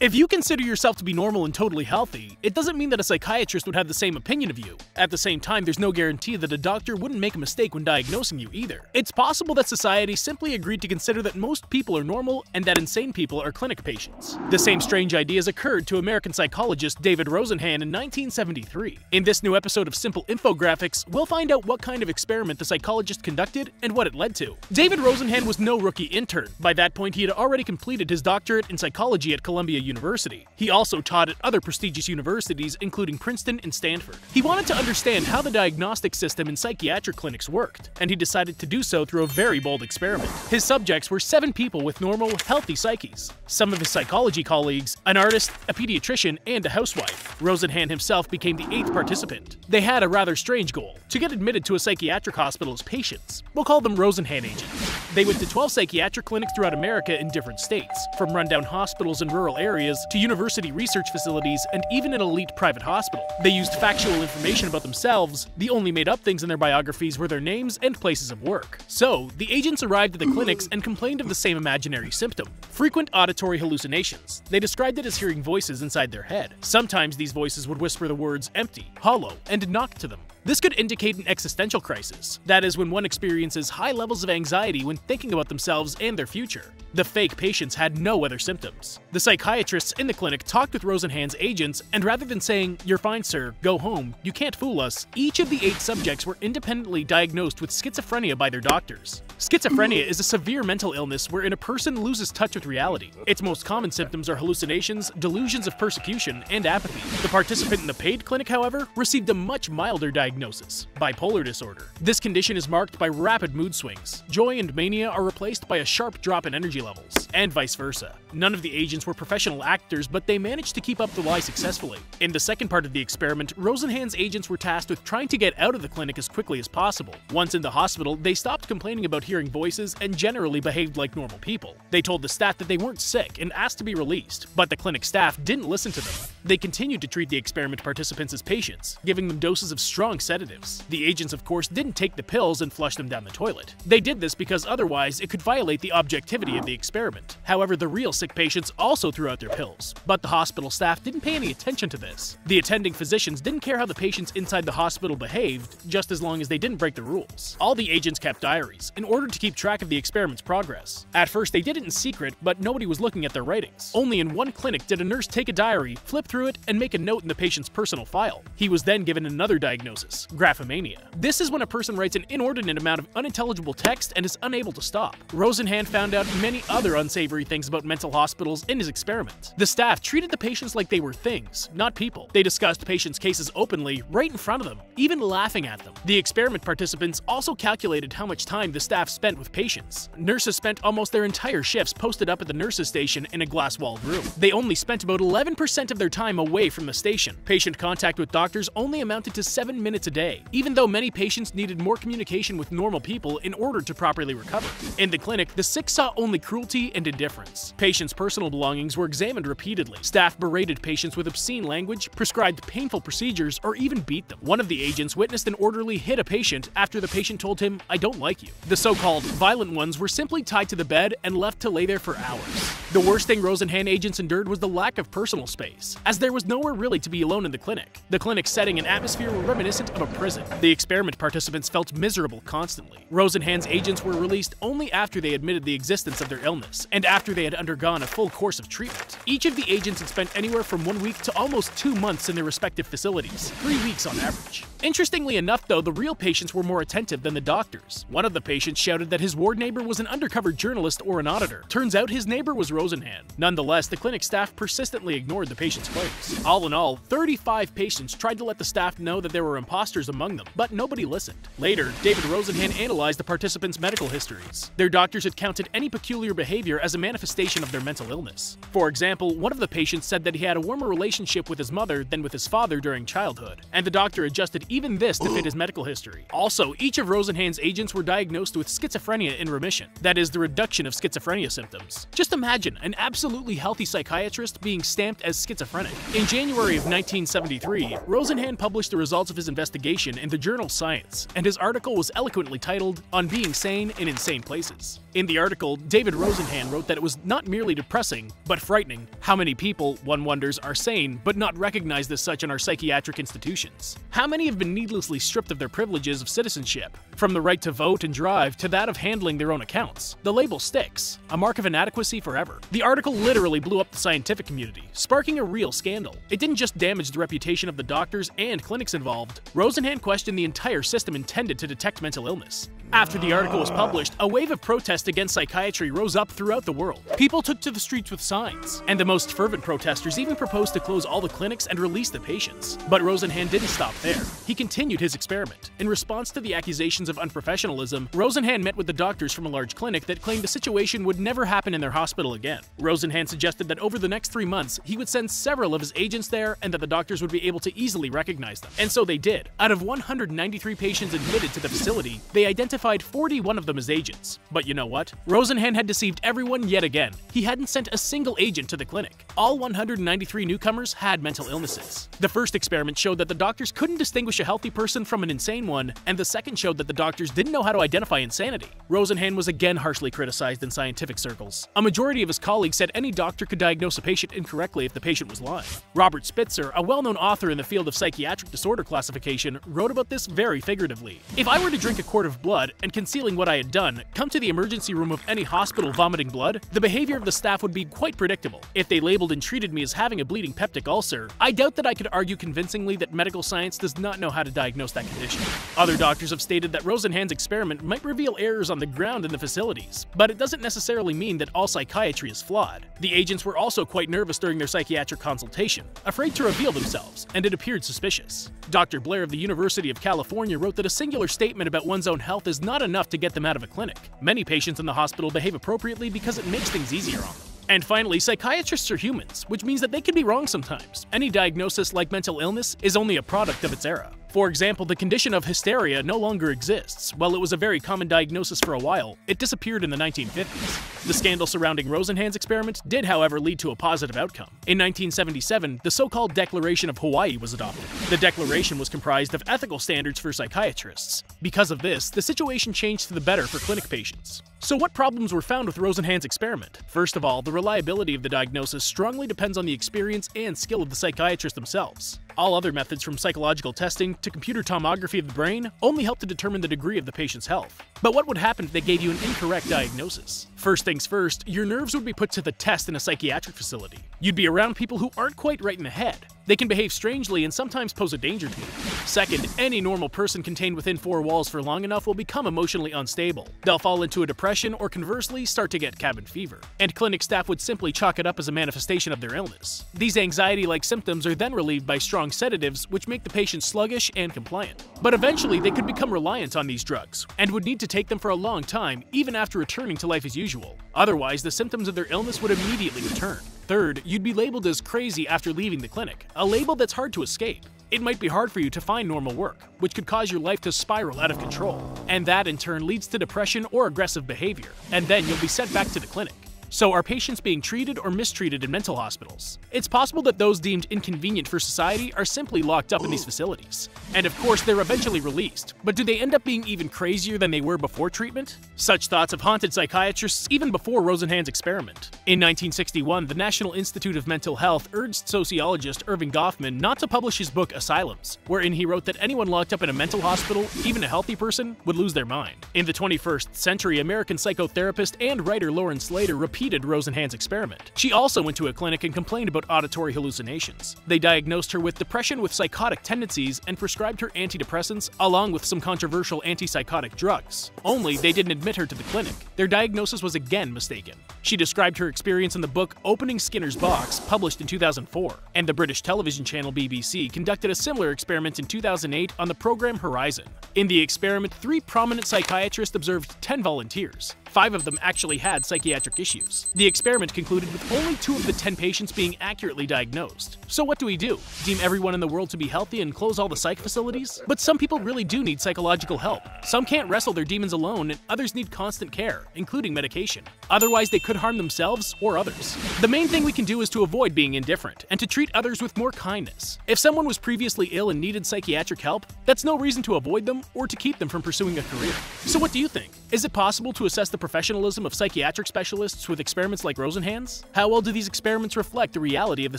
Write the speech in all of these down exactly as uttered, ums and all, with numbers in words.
If you consider yourself to be normal and totally healthy, it doesn't mean that a psychiatrist would have the same opinion of you. At the same time, there's no guarantee that a doctor wouldn't make a mistake when diagnosing you either. It's possible that society simply agreed to consider that most people are normal and that insane people are clinic patients. The same strange ideas occurred to American psychologist David Rosenhan in nineteen seventy-three. In this new episode of Simple Infographics, we'll find out what kind of experiment the psychologist conducted and what it led to. David Rosenhan was no rookie intern. By that point, he had already completed his doctorate in psychology at Columbia University. University. He also taught at other prestigious universities, including Princeton and Stanford. He wanted to understand how the diagnostic system in psychiatric clinics worked, and he decided to do so through a very bold experiment. His subjects were seven people with normal, healthy psyches, some of his psychology colleagues, an artist, a pediatrician, and a housewife. Rosenhan himself became the eighth participant. They had a rather strange goal: to get admitted to a psychiatric hospital as patients. We'll call them Rosenhan agents. They went to twelve psychiatric clinics throughout America in different states, from rundown hospitals in rural areas to university research facilities and even an elite private hospital. They used factual information about themselves. The only made-up things in their biographies were their names and places of work. So, the agents arrived at the clinics and complained of the same imaginary symptom: frequent auditory hallucinations. They described it as hearing voices inside their head. Sometimes these voices would whisper the words empty, hollow, and knock to them. This could indicate an existential crisis. That is when one experiences high levels of anxiety when thinking about themselves and their future. The fake patients had no other symptoms. The psychiatrists in the clinic talked with Rosenhan's agents, and rather than saying, "You're fine, sir, go home, you can't fool us," each of the eight subjects were independently diagnosed with schizophrenia by their doctors. Schizophrenia is a severe mental illness wherein a person loses touch with reality. Its most common symptoms are hallucinations, delusions of persecution, and apathy. The participant in the paid clinic, however, received a much milder diagnosis. Diagnosis: bipolar disorder. This condition is marked by rapid mood swings. Joy and mania are replaced by a sharp drop in energy levels, and vice versa. None of the agents were professional actors, but they managed to keep up the lie successfully. In the second part of the experiment, Rosenhan's agents were tasked with trying to get out of the clinic as quickly as possible. Once in the hospital, they stopped complaining about hearing voices and generally behaved like normal people. They told the staff that they weren't sick and asked to be released, but the clinic staff didn't listen to them. They continued to treat the experiment participants as patients, giving them doses of strong sedatives. The agents, of course, didn't take the pills and flush them down the toilet. They did this because otherwise it could violate the objectivity of the experiment. However, the real sick patients also threw out their pills, but the hospital staff didn't pay any attention to this. The attending physicians didn't care how the patients inside the hospital behaved, just as long as they didn't break the rules. All the agents kept diaries in order to keep track of the experiment's progress. At first, they did it in secret, but nobody was looking at their writings. Only in one clinic did a nurse take a diary, flip through it, and make a note in the patient's personal file. He was then given another diagnosis: graphomania. This is when a person writes an inordinate amount of unintelligible text and is unable to stop. Rosenhan found out many other unsavory things about mental hospitals in his experiment. The staff treated the patients like they were things, not people. They discussed patients' cases openly, right in front of them, even laughing at them. The experiment participants also calculated how much time the staff spent with patients. Nurses spent almost their entire shifts posted up at the nurses' station in a glass-walled room. They only spent about eleven percent of their time away from the station. Patient contact with doctors only amounted to seven minutes a day, even though many patients needed more communication with normal people in order to properly recover. In the clinic, the sick saw only cruelty and indifference. Patients' personal belongings were examined repeatedly. Staff berated patients with obscene language, prescribed painful procedures, or even beat them. One of the agents witnessed an orderly hit a patient after the patient told him, "I don't like you." The so-called violent ones were simply tied to the bed and left to lay there for hours. The worst thing Rosenhan agents endured was the lack of personal space, as there was nowhere really to be alone in the clinic. The clinic setting and atmosphere were reminiscent of a prison. The experiment participants felt miserable constantly. Rosenhan's agents were released only after they admitted the existence of their illness, and after they had undergone a full course of treatment. Each of the agents had spent anywhere from one week to almost two months in their respective facilities, three weeks on average. Interestingly enough, though, the real patients were more attentive than the doctors. One of the patients shouted that his ward neighbor was an undercover journalist or an auditor. Turns out his neighbor was Rosenhan. Nonetheless, the clinic staff persistently ignored the patient's claims. All in all, thirty-five patients tried to let the staff know that there were imposters among them, but nobody listened. Later, David Rosenhan analyzed the participants' medical histories. Their doctors had counted any peculiar behavior as a manifestation of their mental illness. For example, one of the patients said that he had a warmer relationship with his mother than with his father during childhood, and the doctor adjusted even this to fit his medical history. Also, each of Rosenhan's agents were diagnosed with schizophrenia in remission, that is, the reduction of schizophrenia symptoms. Just imagine an absolutely healthy psychiatrist being stamped as schizophrenic. In January of nineteen seventy-three, Rosenhan published the results of his investigation in the journal Science, and his article was eloquently titled, "On Being Sane in Insane Places." In the article, David Rosenhan wrote that it was not merely depressing, but frightening, how many people, one wonders, are sane but not recognized as such in our psychiatric institutions. How many have been needlessly stripped of their privileges of citizenship, from the right to vote and drive to that of handling their own accounts? The label sticks, a mark of inadequacy forever. The article literally blew up the scientific community, sparking a real scandal. It didn't just damage the reputation of the doctors and clinics involved. Rosenhan questioned the entire system intended to detect mental illness. After the article was published, a wave of protests against psychiatry rose up throughout the world. People took to the streets with signs, and the most fervent protesters even proposed to close all the clinics and release the patients. But Rosenhan didn't stop there. He continued his experiment. In response to the accusations of unprofessionalism, Rosenhan met with the doctors from a large clinic that claimed the situation would never happen in their hospital again. Rosenhan suggested that over the next three months, he would send several of his agents there and that the doctors would be able to easily recognize them. And so they did. Out of one hundred ninety-three patients admitted to the facility, they identified forty-one of them as agents. But you know what? Rosenhan had deceived everyone yet again. He hadn't sent a single agent to the clinic. All one hundred ninety-three newcomers had mental illnesses. The first experiment showed that the doctors couldn't distinguish a healthy person from an insane one, and the second showed that the doctors didn't know how to identify insanity. Rosenhan was again harshly criticized in scientific circles. A majority of his colleagues said any doctor could diagnose a patient incorrectly if the patient was lying. Robert Spitzer, a well-known author in the field of psychiatric disorder classification, wrote about this very figuratively. If I were to drink a quart of blood, and concealing what I had done, come to the emergency room of any hospital vomiting blood, the behavior of the staff would be quite predictable. If they labeled and treated me as having a bleeding peptic ulcer, I doubt that I could argue convincingly that medical science does not know how to diagnose that condition. Other doctors have stated that Rosenhan's experiment might reveal errors on the ground in the facilities, but it doesn't necessarily mean that all psychiatry is flawed. The agents were also quite nervous during their psychiatric consultation, afraid to reveal themselves, and it appeared suspicious. Doctor Blair of the University of California wrote that a singular statement about one's own health is not enough to get them out of a clinic. Many patients in the hospital behave appropriately because it makes things easier on them. And finally, psychiatrists are humans, which means that they can be wrong sometimes. Any diagnosis like mental illness is only a product of its era. For example, the condition of hysteria no longer exists. While it was a very common diagnosis for a while, it disappeared in the nineteen fifties. The scandal surrounding Rosenhan's experiment did, however, lead to a positive outcome. In nineteen seventy-seven, the so-called Declaration of Hawaii was adopted. The declaration was comprised of ethical standards for psychiatrists. Because of this, the situation changed to the better for clinic patients. So what problems were found with Rosenhan's experiment? First of all, the reliability of the diagnosis strongly depends on the experience and skill of the psychiatrists themselves. All other methods, from psychological testing to computer tomography of the brain, only help to determine the degree of the patient's health. But what would happen if they gave you an incorrect diagnosis? First things first, your nerves would be put to the test in a psychiatric facility. You'd be around people who aren't quite right in the head. They can behave strangely and sometimes pose a danger to you. Second, any normal person contained within four walls for long enough will become emotionally unstable. They'll fall into a depression or, conversely, start to get cabin fever. And clinic staff would simply chalk it up as a manifestation of their illness. These anxiety-like symptoms are then relieved by strong sedatives, which make the patient sluggish and compliant. But eventually, they could become reliant on these drugs and would need to take them for a long time, even after returning to life as usual. Otherwise, the symptoms of their illness would immediately return. Third, you'd be labeled as crazy after leaving the clinic, a label that's hard to escape. It might be hard for you to find normal work, which could cause your life to spiral out of control. And that, in turn, leads to depression or aggressive behavior. And then you'll be sent back to the clinic. So are patients being treated or mistreated in mental hospitals? It's possible that those deemed inconvenient for society are simply locked up in these facilities. And of course, they're eventually released, but do they end up being even crazier than they were before treatment? Such thoughts have haunted psychiatrists even before Rosenhan's experiment. In nineteen sixty-one, the National Institute of Mental Health urged sociologist Irving Goffman not to publish his book Asylums, wherein he wrote that anyone locked up in a mental hospital, even a healthy person, would lose their mind. In the twenty-first century, American psychotherapist and writer Lauren Slater repeatedly repeated Rosenhan's experiment. She also went to a clinic and complained about auditory hallucinations. They diagnosed her with depression with psychotic tendencies and prescribed her antidepressants along with some controversial antipsychotic drugs. Only they didn't admit her to the clinic. Their diagnosis was again mistaken. She described her experience in the book Opening Skinner's Box, published in two thousand four, and the British television channel B B C conducted a similar experiment in two thousand eight on the program Horizon. In the experiment, three prominent psychiatrists observed ten volunteers. Five of them actually had psychiatric issues. symptoms. The experiment concluded with only two of the ten patients being accurately diagnosed. So what do we do? Deem everyone in the world to be healthy and close all the psych facilities? But some people really do need psychological help. Some can't wrestle their demons alone, and others need constant care, including medication. Otherwise, they could harm themselves or others. The main thing we can do is to avoid being indifferent and to treat others with more kindness. If someone was previously ill and needed psychiatric help, that's no reason to avoid them or to keep them from pursuing a career. So what do you think? Is it possible to assess the professionalism of psychiatric specialists with experiments like Rosenhan's? How well do these experiments reflect the reality of the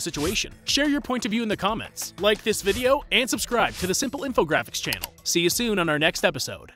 situation? Share your point of view in the comments, like this video, and subscribe to the Simple Infographics channel. See you soon on our next episode.